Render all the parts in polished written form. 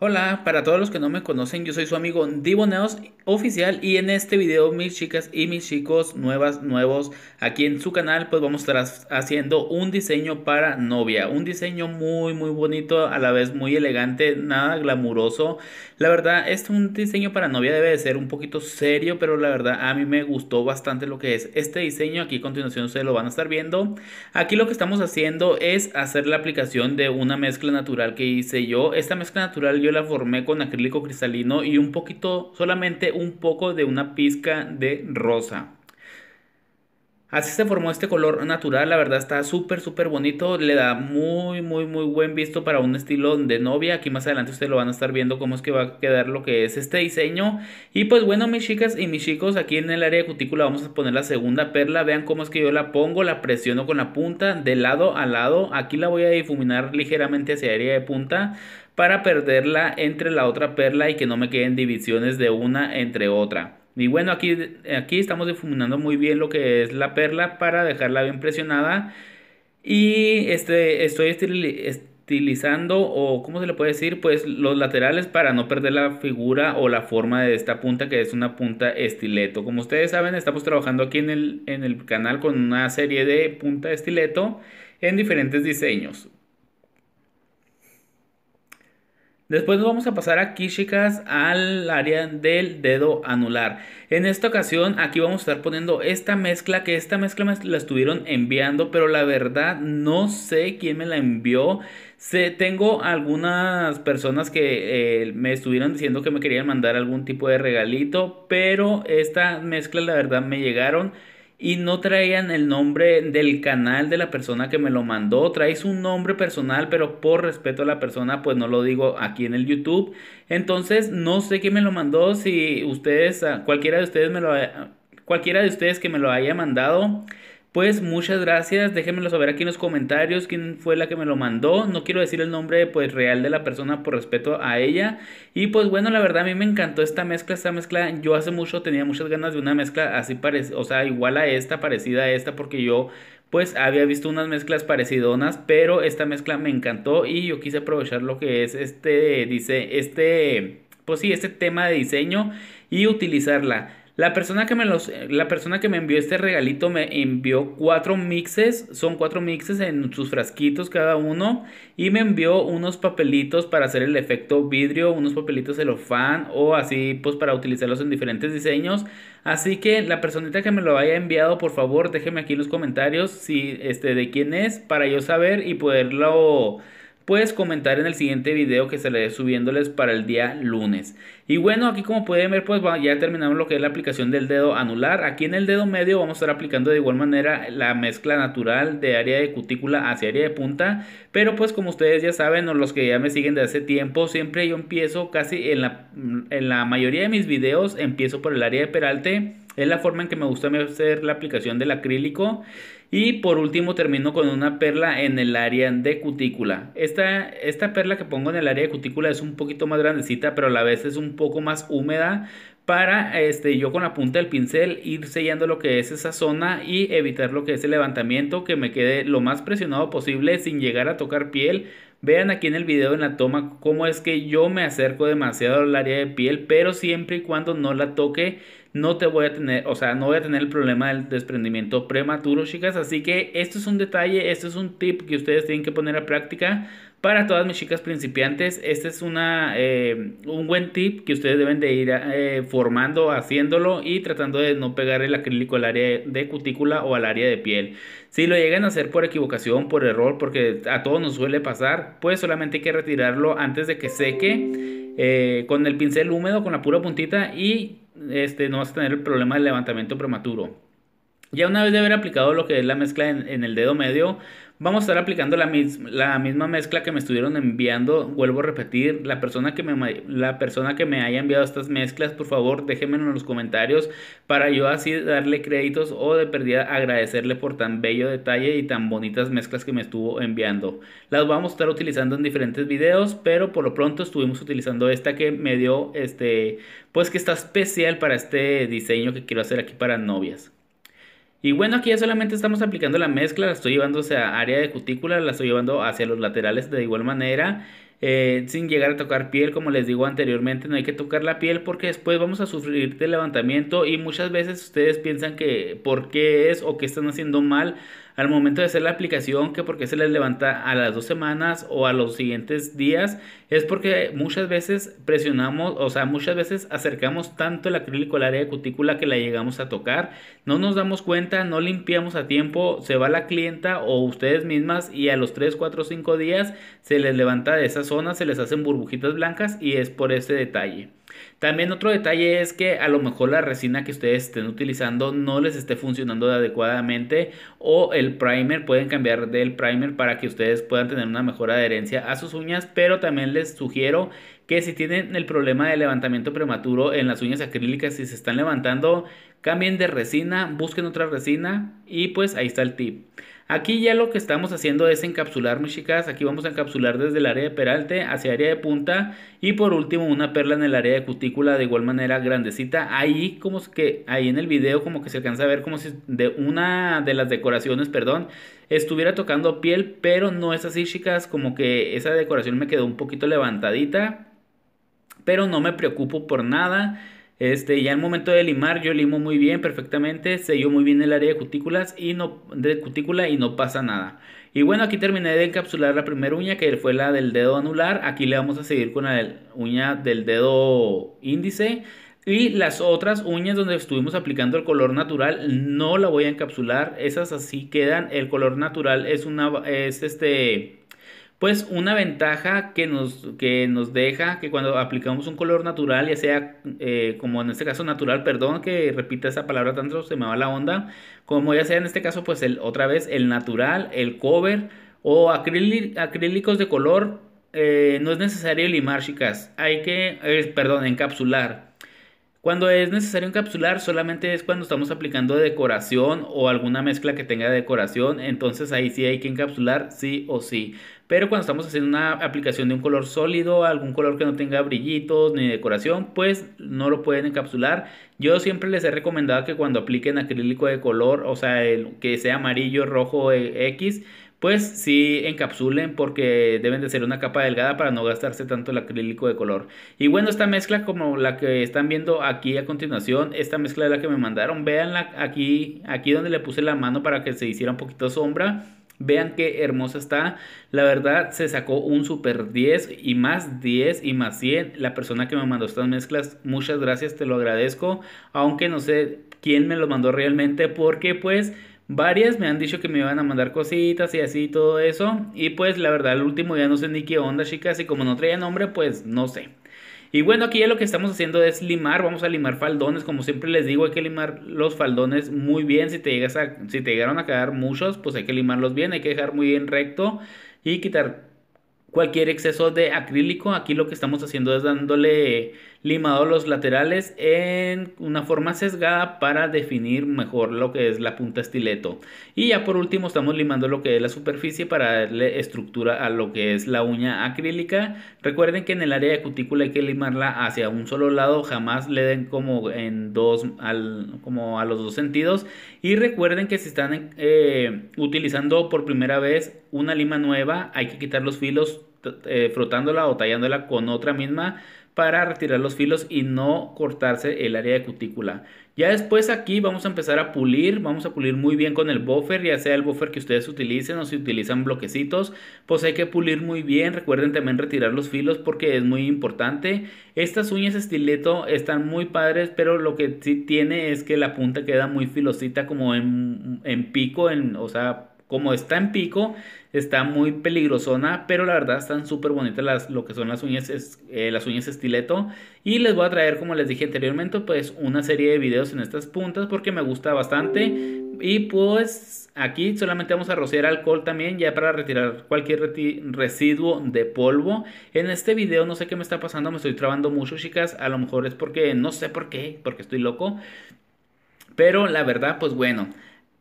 Hola, para todos los que no me conocen, yo soy su amigo Divo Nails Oficial y en este video, mis chicas y mis chicos nuevos aquí en su canal, pues vamos a estar haciendo un diseño para novia, un diseño muy bonito, a la vez muy elegante, nada glamuroso. La verdad, un diseño para novia debe de ser un poquito serio, pero la verdad a mí me gustó bastante lo que es este diseño. Aquí a continuación ustedes lo van a estar viendo. Aquí lo que estamos haciendo es hacer la aplicación de una mezcla natural que hice yo. Esta mezcla natural yo la formé con acrílico cristalino y un poquito, solamente un poco de una pizca de rosa. Así se formó este color natural. La verdad está súper bonito. Le da muy buen visto para un estilo de novia. Aquí más adelante ustedes lo van a estar viendo cómo es que va a quedar lo que es este diseño. Y pues bueno, mis chicas y mis chicos, aquí en el área de cutícula vamos a poner la segunda perla. Vean cómo es que yo la pongo. La presiono con la punta de lado a lado. Aquí la voy a difuminar ligeramente hacia el área de punta para perderla entre la otra perla y que no me queden divisiones de una entre otra. Y bueno, aquí estamos difuminando muy bien lo que es la perla para dejarla bien presionada. Y estoy estilizando, o ¿cómo se le puede decir? Pues los laterales para no perder la figura o la forma de esta punta, que es una punta estileto. Como ustedes saben, estamos trabajando aquí en el canal con una serie de punta estileto en diferentes diseños. Después nos vamos a pasar aquí, chicas, al área del dedo anular. En esta ocasión aquí vamos a estar poniendo esta mezcla, que esta mezcla me la estuvieron enviando, pero la verdad no sé quién me la envió. Tengo algunas personas que me estuvieron diciendo que me querían mandar algún tipo de regalito, pero esta mezcla la verdad me llegaron y no traían el nombre del canal de la persona que me lo mandó. Trae su nombre personal, pero por respeto a la persona pues no lo digo aquí en el YouTube. Entonces no sé quién me lo mandó. Si ustedes, cualquiera de ustedes que me lo haya mandado, pues muchas gracias, déjenmelo saber aquí en los comentarios quién fue la que me lo mandó. No quiero decir el nombre pues real de la persona por respeto a ella. Y pues bueno, la verdad a mí me encantó esta mezcla. Yo hace mucho tenía muchas ganas de una mezcla así parecida, o sea, igual a esta, parecida a esta, porque yo pues había visto unas mezclas parecidonas, pero esta mezcla me encantó y yo quise aprovechar lo que es este tema de diseño y utilizarla. La persona que me envió este regalito me envió 4 mixes, son 4 mixes en sus frasquitos cada uno, y me envió unos papelitos para hacer el efecto vidrio, unos papelitos celofán o así pues para utilizarlos en diferentes diseños. Así que la personita que me lo haya enviado, por favor déjeme aquí en los comentarios si de quién es, para yo saber y poderlo puedes comentar en el siguiente video que estaré subiéndoles para el día lunes. Y bueno, aquí como pueden ver pues ya terminamos lo que es la aplicación del dedo anular. Aquí en el dedo medio vamos a estar aplicando de igual manera la mezcla natural de área de cutícula hacia área de punta. Pero pues como ustedes ya saben, o los que ya me siguen de hace tiempo, siempre yo empiezo casi en la mayoría de mis videos empiezo por el área de peralte. Es la forma en que me gusta hacer la aplicación del acrílico. Y por último termino con una perla en el área de cutícula. Esta perla que pongo en el área de cutícula es un poquito más grandecita, pero a la vez es un poco más húmeda, para yo con la punta del pincel ir sellando lo que es esa zona y evitar lo que es el levantamiento, que me quede lo más presionado posible sin llegar a tocar piel. Vean aquí en el video, en la toma, cómo es que yo me acerco demasiado al área de piel, pero siempre y cuando no la toque, no voy a tener el problema del desprendimiento prematuro, chicas. Así que esto es un detalle, esto es un tip que ustedes tienen que poner a práctica para todas mis chicas principiantes. Este es un buen tip que ustedes deben de ir formando, haciéndolo y tratando de no pegar el acrílico al área de cutícula o al área de piel. Si lo llegan a hacer por equivocación, por error, porque a todos nos suele pasar, pues solamente hay que retirarlo antes de que seque con el pincel húmedo, con la pura puntita, y no vas a tener el problema del levantamiento prematuro. Ya una vez de haber aplicado lo que es la mezcla en el dedo medio, vamos a estar aplicando la misma mezcla que me estuvieron enviando. Vuelvo a repetir, la persona que me haya enviado estas mezclas, por favor déjenmelo en los comentarios para yo así darle créditos, o de perdida agradecerle por tan bello detalle y tan bonitas mezclas que me estuvo enviando. Las vamos a estar utilizando en diferentes videos, pero por lo pronto estuvimos utilizando esta que me dio, pues que está especial para este diseño que quiero hacer aquí para novias. Y bueno, aquí ya solamente estamos aplicando la mezcla, la estoy llevando hacia área de cutícula, la estoy llevando hacia los laterales de igual manera. sin llegar a tocar piel. Como les digo anteriormente, no hay que tocar la piel porque después vamos a sufrir de levantamiento, y muchas veces ustedes piensan que por qué es o que están haciendo mal al momento de hacer la aplicación, que porque se les levanta a las 2 semanas o a los siguientes días. Es porque muchas veces presionamos, o sea, muchas veces acercamos tanto el acrílico al área de cutícula que la llegamos a tocar, no nos damos cuenta, no limpiamos a tiempo, se va la clienta o ustedes mismas y a los 3, 4, 5 días se les levanta de esa zona, se les hacen burbujitas blancas, y es por ese detalle. También otro detalle es que a lo mejor la resina que ustedes estén utilizando no les esté funcionando adecuadamente, o el primer, pueden cambiar del primer para que ustedes puedan tener una mejor adherencia a sus uñas. Pero también les sugiero que si tienen el problema de levantamiento prematuro en las uñas acrílicas, si se están levantando, cambien de resina, busquen otra resina, y pues ahí está el tip. Aquí ya lo que estamos haciendo es encapsular, mis chicas. Aquí vamos a encapsular desde el área de peralte hacia área de punta, y por último una perla en el área de cutícula, de igual manera grandecita. Ahí como que ahí en el video como que se alcanza a ver como si de una de las decoraciones, perdón, estuviera tocando piel, pero no es así, chicas. Como que esa decoración me quedó un poquito levantadita, pero no me preocupo por nada. Ya al momento de limar, yo limo muy bien, perfectamente, sello muy bien el área de cutículas y no pasa nada. Y bueno, aquí terminé de encapsular la primera uña, que fue la del dedo anular. Aquí le vamos a seguir con la uña del dedo índice. Y las otras uñas donde estuvimos aplicando el color natural no la voy a encapsular, esas así quedan. El color natural es pues una ventaja que nos deja, que cuando aplicamos un color natural, ya sea como en este caso natural, perdón que repita esa palabra tanto, se me va la onda, como ya sea en este caso pues el natural, el cover o acrílicos de color, no es necesario limar, chicas. Hay que, perdón, encapsular. Cuando es necesario encapsular solamente es cuando estamos aplicando decoración o alguna mezcla que tenga decoración, entonces ahí sí hay que encapsular sí o sí. Pero cuando estamos haciendo una aplicación de un color sólido, algún color que no tenga brillitos ni decoración, pues no lo pueden encapsular. Yo siempre les he recomendado que cuando apliquen acrílico de color, o sea, que sea amarillo, rojo, X, pues sí encapsulen, porque deben de ser una capa delgada para no gastarse tanto el acrílico de color. Y bueno, esta mezcla como la que están viendo aquí a continuación, esta mezcla es la que me mandaron. Véanla aquí donde le puse la mano para que se hiciera un poquito sombra. Vean qué hermosa está. La verdad se sacó un super 10 y más 10 y más 100. La persona que me mandó estas mezclas, muchas gracias, te lo agradezco. Aunque no sé quién me lo mandó realmente, porque pues varias me han dicho que me iban a mandar cositas y así todo eso, y pues la verdad el último ya no sé ni qué onda, chicas, y como no traía nombre pues no sé. Y bueno, aquí ya lo que estamos haciendo es limar. Vamos a limar faldones, como siempre les digo, hay que limar los faldones muy bien. Si te llegaron a quedar muchos, pues hay que limarlos bien, hay que dejar muy bien recto y quitar cualquier exceso de acrílico. Aquí lo que estamos haciendo es dándole limado a los laterales en una forma sesgada para definir mejor lo que es la punta estileto. Y ya por último estamos limando lo que es la superficie para darle estructura a lo que es la uña acrílica. Recuerden que en el área de cutícula hay que limarla hacia un solo lado, jamás le den como como a los dos sentidos. Y recuerden que si están utilizando por primera vez una lima nueva, hay que quitar los filos frotándola o tallándola con otra misma para retirar los filos y no cortarse el área de cutícula. Ya después aquí vamos a empezar a pulir. Vamos a pulir muy bien con el buffer, ya sea el buffer que ustedes utilicen o si utilizan bloquecitos, pues hay que pulir muy bien. Recuerden también retirar los filos porque es muy importante. Estas uñas estileto están muy padres, pero lo que sí tiene es que la punta queda muy filosita, como en pico, o sea, como está en pico, está muy peligrosona, pero la verdad están súper bonitas lo que son las uñas estileto. Y les voy a traer, como les dije anteriormente, pues una serie de videos en estas puntas porque me gusta bastante. Y pues aquí solamente vamos a rociar alcohol también, ya para retirar cualquier residuo de polvo. En este video no sé qué me está pasando, me estoy trabando mucho, chicas. A lo mejor es porque, no sé por qué, porque estoy loco. Pero la verdad, pues bueno.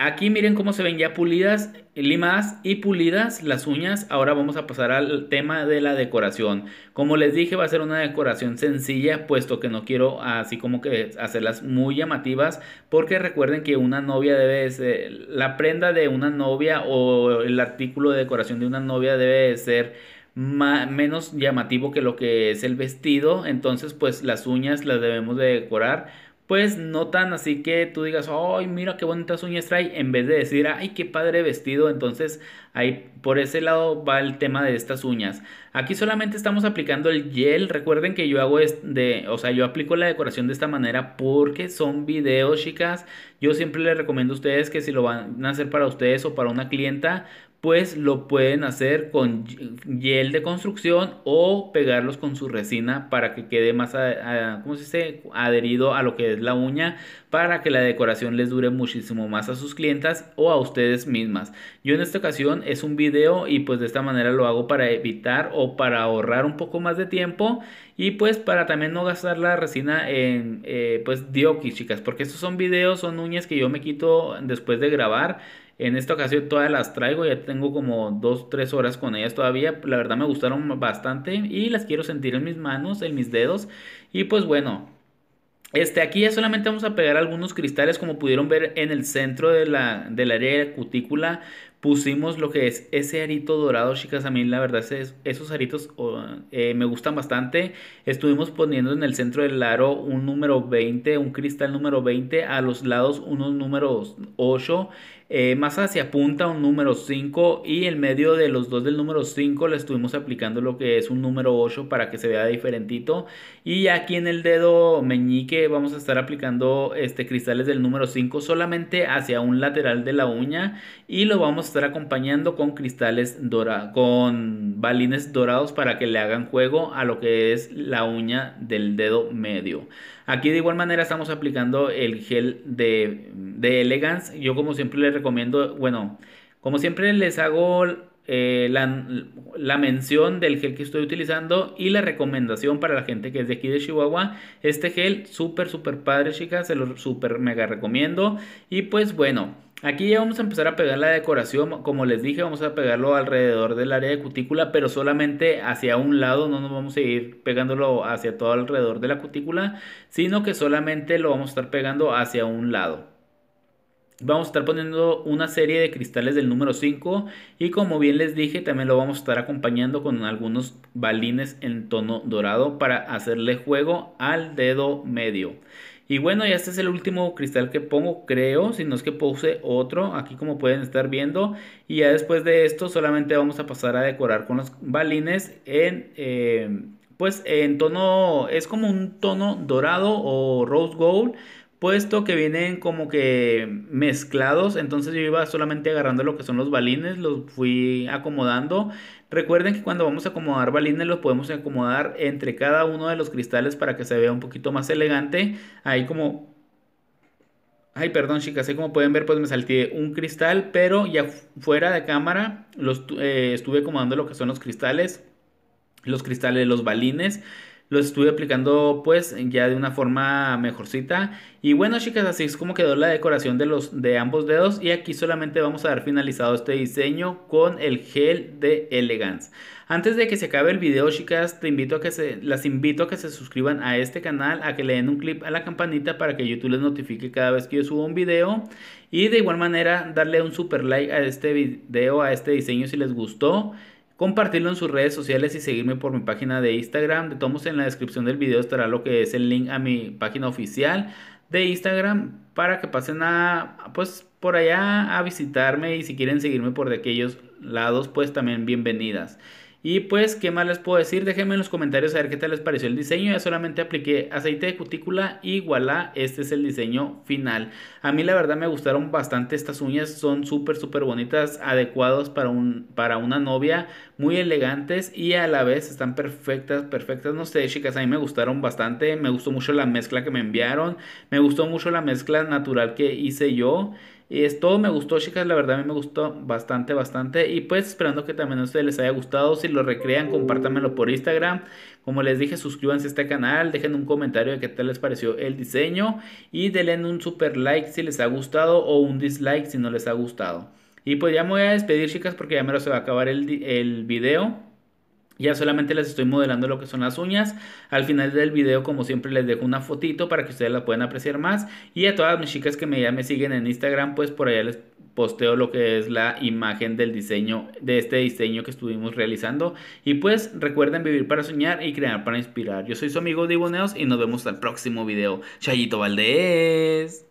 Aquí miren cómo se ven ya pulidas, limadas y pulidas las uñas. Ahora vamos a pasar al tema de la decoración. Como les dije, va a ser una decoración sencilla, puesto que no quiero así como que hacerlas muy llamativas, porque recuerden que una novia debe ser, la prenda de una novia o el artículo de decoración de una novia debe ser menos llamativo que lo que es el vestido. Entonces pues las uñas las debemos de decorar, pues no tan así que tú digas, ay mira qué bonitas uñas trae, en vez de decir, ay qué padre vestido. Entonces ahí por ese lado va el tema de estas uñas. Aquí solamente estamos aplicando el gel. Recuerden que yo hago yo aplico la decoración de esta manera porque son videos, chicas. Yo siempre les recomiendo a ustedes que si lo van a hacer para ustedes o para una clienta, pues lo pueden hacer con gel de construcción o pegarlos con su resina para que quede más adherido a lo que es la uña, para que la decoración les dure muchísimo más a sus clientas o a ustedes mismas. Yo en esta ocasión es un video y pues de esta manera lo hago para evitar o para ahorrar un poco más de tiempo y pues para también no gastar la resina en pues dioquis, chicas, porque estos son videos, son uñas que yo me quito después de grabar. En esta ocasión todas las traigo, ya tengo como 2-3 horas con ellas todavía. La verdad me gustaron bastante y las quiero sentir en mis manos, en mis dedos. Y pues bueno, aquí ya solamente vamos a pegar algunos cristales. Como pudieron ver en el centro del área de la cutícula, pusimos lo que es ese arito dorado, chicas. A mí la verdad esos aritos me gustan bastante. Estuvimos poniendo en el centro del aro un número 20, un cristal número 20. A los lados unos números 8. Más hacia punta un número 5. Y en medio de los dos del número 5 le estuvimos aplicando lo que es un número 8 para que se vea diferentito. Y aquí en el dedo meñique vamos a estar aplicando cristales del número 5 solamente hacia un lateral de la uña. Y lo vamos a estar acompañando con cristales dorados, con balines dorados, para que le hagan juego a lo que es la uña del dedo medio. Aquí de igual manera estamos aplicando el gel de Elegance. Yo como siempre les recomiendo, como siempre les hago la mención del gel que estoy utilizando y la recomendación para la gente que es de aquí de Chihuahua. Este gel súper padre, chicas, se lo súper mega recomiendo. Y pues bueno, aquí ya vamos a empezar a pegar la decoración. Como les dije, vamos a pegarlo alrededor del área de cutícula, pero solamente hacia un lado. No nos vamos a ir pegándolo hacia todo alrededor de la cutícula, sino que solamente lo vamos a estar pegando hacia un lado. Vamos a estar poniendo una serie de cristales del número 5 y, como bien les dije, también lo vamos a estar acompañando con algunos balines en tono dorado para hacerle juego al dedo medio. Y bueno, ya este es el último cristal que pongo, creo, si no es que puse otro, aquí como pueden estar viendo. Y ya después de esto solamente vamos a pasar a decorar con los balines en... pues en tono, es como un tono dorado o rose gold, puesto que vienen como que mezclados. Entonces yo iba solamente agarrando lo que son los balines, los fui acomodando. Recuerden que cuando vamos a acomodar balines los podemos acomodar entre cada uno de los cristales para que se vea un poquito más elegante. Ahí como... Ay, perdón, chicas, ahí como pueden ver pues me salté un cristal, pero ya fuera de cámara los estuve acomodando lo que son los cristales. Los balines los estuve aplicando pues ya de una forma mejorcita. Y bueno, chicas, así es como quedó la decoración de ambos dedos. Y aquí solamente vamos a dar finalizado este diseño con el gel de Elegance. Antes de que se acabe el video, chicas, las invito a que se suscriban a este canal, a que le den un clip a la campanita para que YouTube les notifique cada vez que yo suba un video. Y de igual manera darle un super like a este video, a este diseño si les gustó. Compartirlo en sus redes sociales y seguirme por mi página de Instagram. De todos modos, en la descripción del video estará lo que es el link a mi página oficial de Instagram para que pasen pues por allá a visitarme, y si quieren seguirme por de aquellos lados pues también bienvenidas. Y pues qué más les puedo decir, déjenme en los comentarios a ver qué tal les pareció el diseño. Ya solamente apliqué aceite de cutícula y voilà, este es el diseño final. A mí la verdad me gustaron bastante estas uñas, son súper bonitas, adecuadas para una novia, muy elegantes y a la vez están perfectas. No sé, chicas, a mí me gustaron bastante, me gustó mucho la mezcla que me enviaron, me gustó mucho la mezcla natural que hice yo. Todo me gustó, chicas, la verdad a mí me gustó bastante. Y pues esperando que también a ustedes les haya gustado. Si lo recrean, compártanmelo por Instagram. Como les dije, suscríbanse a este canal, dejen un comentario de qué tal les pareció el diseño y denle un super like si les ha gustado o un dislike si no les ha gustado. Y pues ya me voy a despedir, chicas, porque ya mero se va a acabar el video. Ya solamente les estoy modelando lo que son las uñas. Al final del video, como siempre, les dejo una fotito para que ustedes la puedan apreciar más. Y a todas mis chicas que ya me siguen en Instagram, pues por allá les posteo lo que es la imagen del diseño, de este diseño que estuvimos realizando. Y pues recuerden vivir para soñar y crear para inspirar. Yo soy su amigo Divo Nails y nos vemos al próximo video. Chayito Valdez.